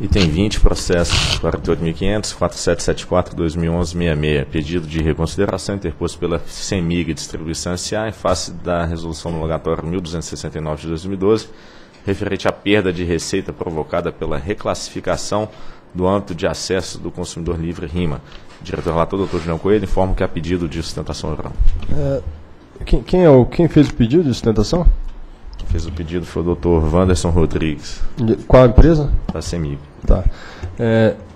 Item 20, processo 48.500.4774-2011-66, pedido de reconsideração interposto pela CEMIG Distribuição S.A. em face da Resolução Homologatória 1269 de 2012, referente à perda de receita provocada pela reclassificação do âmbito de acesso do consumidor livre RIMA. Diretor-relator, doutor Julião Coelho, informa que há pedido de sustentação oral. Quem fez o pedido de sustentação? Quem fez o pedido foi o doutor Wanderson Rodrigues. Qual a empresa? Da CEMIG. Tá.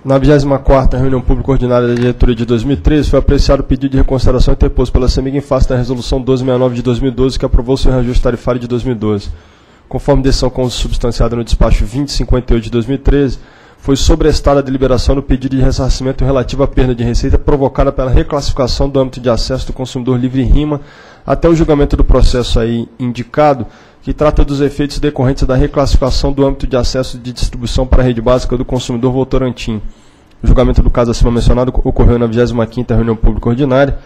Na 24ª reunião pública ordinária da diretoria de 2013, foi apreciado o pedido de reconsideração interposto pela CEMIG em face da resolução 1269 de 2012, que aprovou o seu reajuste tarifário de 2012. Conforme decisão consubstanciada no despacho 2058 de 2013, foi sobrestada a deliberação no pedido de ressarcimento relativo à perda de receita provocada pela reclassificação do âmbito de acesso do consumidor livre RIMA até o julgamento do processo aí indicado, que trata dos efeitos decorrentes da reclassificação do âmbito de acesso de distribuição para a rede básica do consumidor Votorantim. O julgamento do caso acima mencionado ocorreu na 25ª reunião pública ordinária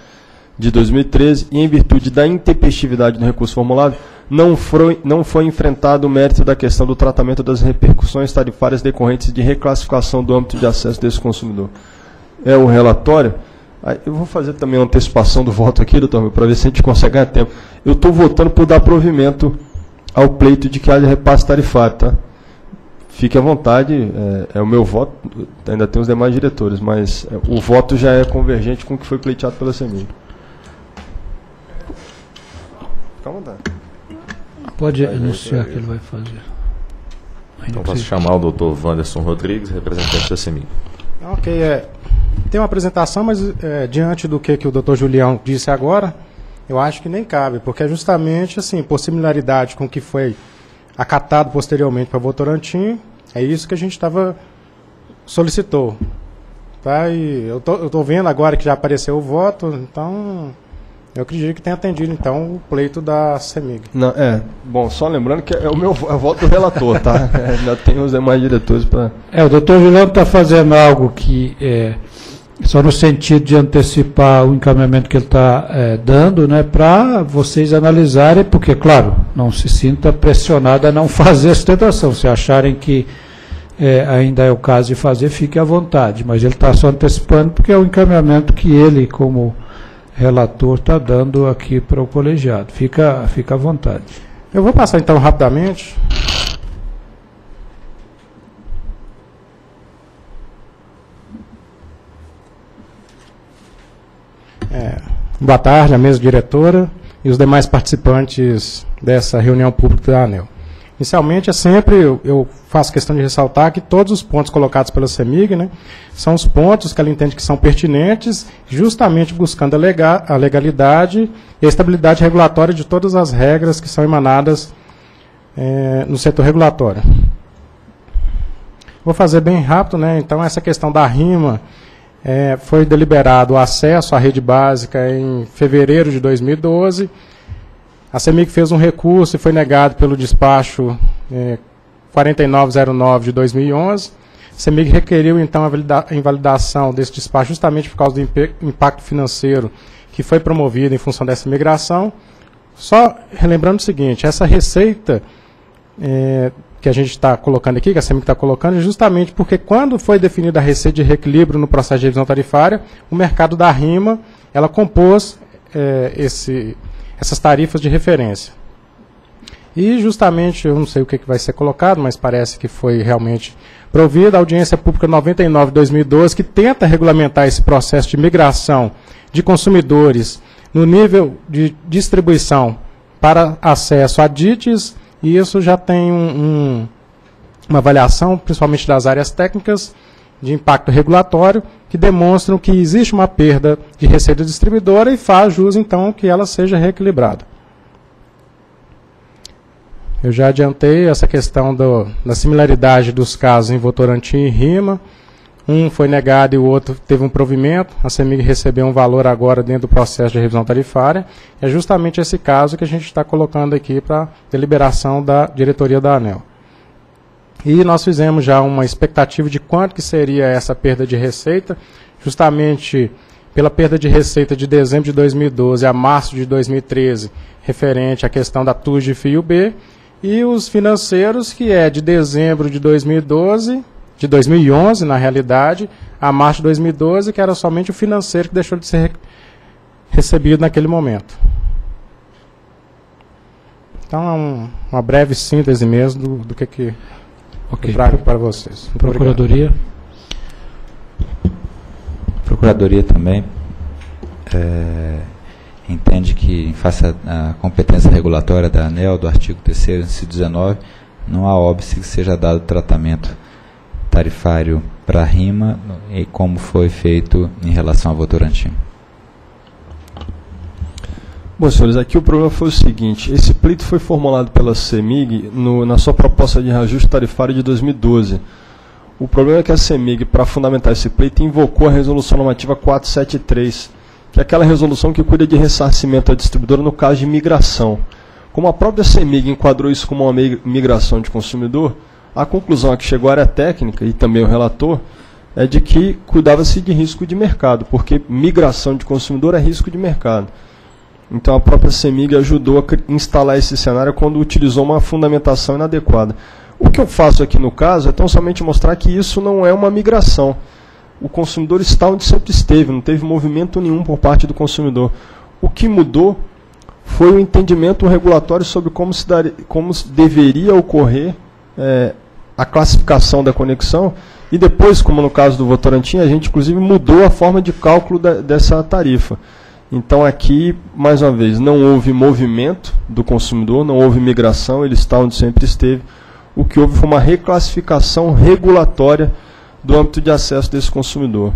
de 2013 e, em virtude da intempestividade do recurso formulado, não foi enfrentado o mérito da questão do tratamento das repercussões tarifárias decorrentes de reclassificação do âmbito de acesso desse consumidor. É o relatório. Eu vou fazer também uma antecipação do voto aqui, doutor, para ver se a gente consegue ganhar tempo. Eu estou votando por dar provimento ao pleito de que haja repasse tarifário, tá? Fique à vontade, é o meu voto, ainda tem os demais diretores, mas o voto já é convergente com o que foi pleiteado pela CEMIG. Fica à vontade. Pode anunciar que ele vai fazer. Então posso chamar o doutor Wanderson Rodrigues, representante da CEMIG. Ok, tem uma apresentação, mas diante do que o doutor Julião disse agora, eu acho que nem cabe, porque é justamente assim, por similaridade com o que foi acatado posteriormente para Votorantim, é isso que a gente solicitou. Tá? E eu estou vendo agora que já apareceu o voto, então... Eu acredito que tenha atendido, então, o pleito da CEMIG. Não, bom, só lembrando que é o voto do relator, tá? Ainda tem os demais diretores para... o doutor Julião está fazendo algo que só no sentido de antecipar o encaminhamento que ele está dando, né, para vocês analisarem, porque, claro, não se sinta pressionado a não fazer a sustentação. Se acharem que ainda é o caso de fazer, fique à vontade. Mas ele está só antecipando porque é o encaminhamento que ele, como... relator está dando aqui para o colegiado. Fica à vontade. Eu vou passar então rapidamente. Boa tarde, a mesa diretora e os demais participantes dessa reunião pública da ANEEL. Inicialmente, eu faço questão de ressaltar que todos os pontos colocados pela CEMIG, né, são os pontos que ela entende que são pertinentes, justamente buscando a legalidade e a estabilidade regulatória de todas as regras que são emanadas no setor regulatório. Vou fazer bem rápido, né? Então, essa questão da RIMA, foi deliberado o acesso à rede básica em fevereiro de 2012, A CEMIG fez um recurso e foi negado pelo despacho 4909 de 2011. A CEMIG requeriu, então, a invalidação desse despacho justamente por causa do impacto financeiro que foi promovido em função dessa migração. Só relembrando o seguinte, essa receita que a gente está colocando aqui, que a CEMIG está colocando, é justamente porque quando foi definida a receita de reequilíbrio no processo de revisão tarifária, o mercado da RIMA, ela compôs essas tarifas de referência. E justamente, eu não sei o que vai ser colocado, mas parece que foi realmente provida a audiência pública 99/2012, que tenta regulamentar esse processo de migração de consumidores no nível de distribuição para acesso a DITs, e isso já tem uma avaliação, principalmente das áreas técnicas, de impacto regulatório, que demonstram que existe uma perda de receita distribuidora e faz jus, então, que ela seja reequilibrada. Eu já adiantei essa questão da similaridade dos casos em Votorantim e RIMA. Um foi negado e o outro teve um provimento. A CEMIG recebeu um valor agora dentro do processo de revisão tarifária. É justamente esse caso que a gente está colocando aqui para deliberação da diretoria da ANEEL. E nós fizemos já uma expectativa de quanto que seria essa perda de receita, justamente pela perda de receita de dezembro de 2012 a março de 2013, referente à questão da TURG e FIUB, e os financeiros, que é de dezembro de 2012 de 2011, na realidade, a março de 2012, que era somente o financeiro que deixou de ser recebido naquele momento. Então, é uma breve síntese mesmo do que eu trago para vocês. Muito Procuradoria. Obrigado. Procuradoria também entende que, face à competência regulatória da ANEEL, do artigo 3º, inciso 19, não há óbice que seja dado tratamento tarifário para a RIMA, e como foi feito em relação ao Votorantim. Bom, senhores, aqui o problema foi o seguinte: esse pleito foi formulado pela CEMIG na sua proposta de reajuste tarifário de 2012. O problema é que a CEMIG, para fundamentar esse pleito, invocou a resolução normativa 473, que é aquela resolução que cuida de ressarcimento à distribuidora no caso de migração. Como a própria CEMIG enquadrou isso como uma migração de consumidor, a conclusão a que chegou a área técnica e também o relator é de que cuidava-se de risco de mercado, porque migração de consumidor é risco de mercado. Então a própria CEMIG ajudou a instalar esse cenário quando utilizou uma fundamentação inadequada. O que eu faço aqui no caso é tão somente mostrar que isso não é uma migração. O consumidor está onde sempre esteve, não teve movimento nenhum por parte do consumidor. O que mudou foi o entendimento regulatório sobre como deveria ocorrer a classificação da conexão, e depois, como no caso do Votorantim, a gente inclusive mudou a forma de cálculo dessa tarifa. Então aqui, mais uma vez, não houve movimento do consumidor, não houve migração, ele está onde sempre esteve. O que houve foi uma reclassificação regulatória do âmbito de acesso desse consumidor.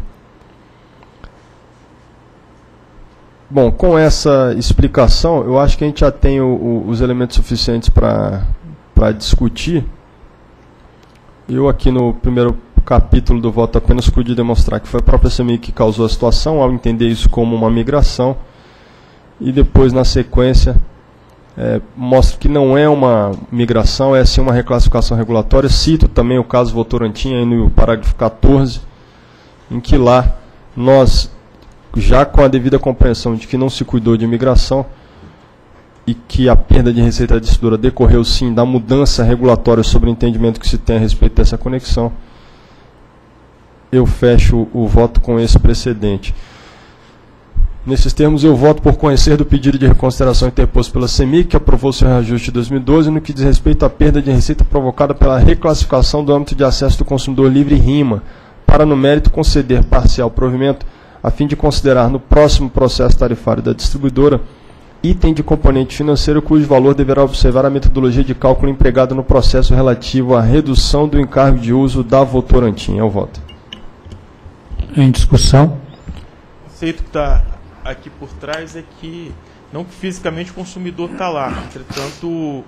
Bom, com essa explicação, eu acho que a gente já tem os elementos suficientes para discutir. Eu aqui no primeiro capítulo do voto apenas pude demonstrar que foi a própria CEMIG que causou a situação, ao entender isso como uma migração, e depois na sequência mostro que não é uma migração, é sim uma reclassificação regulatória. Cito também o caso Votorantim aí no parágrafo 14, em que lá nós, já com a devida compreensão de que não se cuidou de migração, e que a perda de receita da distribuidora decorreu sim da mudança regulatória sobre o entendimento que se tem a respeito dessa conexão, eu fecho o voto com esse precedente. Nesses termos, eu voto por conhecer do pedido de reconsideração interposto pela CEMIG, que aprovou seu reajuste de 2012, no que diz respeito à perda de receita provocada pela reclassificação do âmbito de acesso do consumidor livre RIMA, para no mérito conceder parcial provimento, a fim de considerar no próximo processo tarifário da distribuidora item de componente financeiro cujo valor deverá observar a metodologia de cálculo empregada no processo relativo à redução do encargo de uso da Votorantim. É o voto. Em discussão. O conceito que está aqui por trás é que, não que fisicamente o consumidor está lá, entretanto,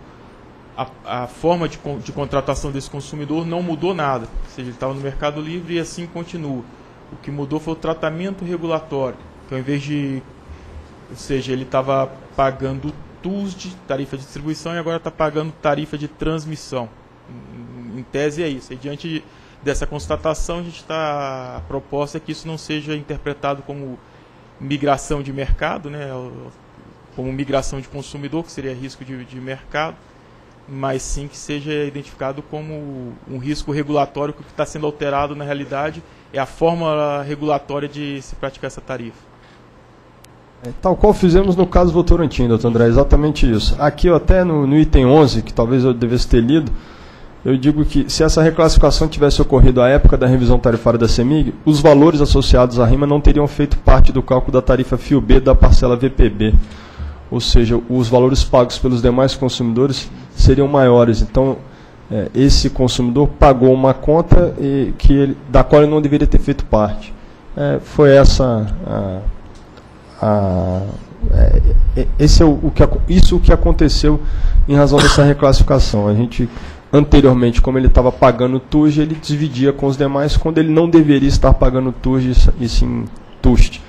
a forma de contratação desse consumidor não mudou nada, ou seja, ele estava no Mercado Livre e assim continua. O que mudou foi o tratamento regulatório, que ao invés de... Ou seja, ele estava pagando TURG, tarifa de distribuição, e agora está pagando tarifa de transmissão. Em tese é isso. E diante dessa constatação, a gente está... A proposta é que isso não seja interpretado como migração de mercado, né? Como migração de consumidor, que seria risco de mercado, mas sim que seja identificado como um risco regulatório, que está sendo alterado na realidade é a forma regulatória de se praticar essa tarifa. Tal qual fizemos no caso Votorantim, doutor André, exatamente isso. Aqui, até no item 11, que talvez eu devesse ter lido, eu digo que se essa reclassificação tivesse ocorrido à época da revisão tarifária da CEMIG, os valores associados à RIMA não teriam feito parte do cálculo da tarifa Fio B da parcela VPB. Ou seja, os valores pagos pelos demais consumidores seriam maiores. Então, esse consumidor pagou uma conta da qual ele não deveria ter feito parte. Foi essa... isso que aconteceu em razão dessa reclassificação. A gente, anteriormente, como ele estava pagando TURG, ele dividia com os demais quando ele não deveria estar pagando TURG, e sim TUST.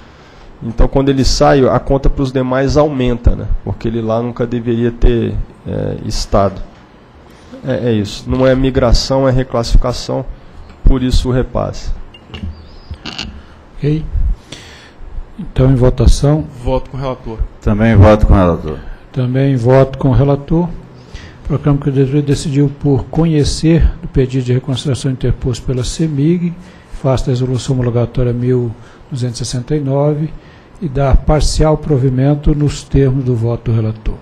Então, quando ele sai, a conta para os demais aumenta, né? Porque ele lá nunca deveria ter estado. É isso. Não é migração, é reclassificação. Por isso o repasse. Ok. Então, em votação... Voto com o relator. Também voto com o relator. Proclamo que o Juiz decidiu por conhecer do pedido de reconsideração interposto pela CEMIG, face da Resolução Homologatória 1269, e dar parcial provimento nos termos do voto do relator.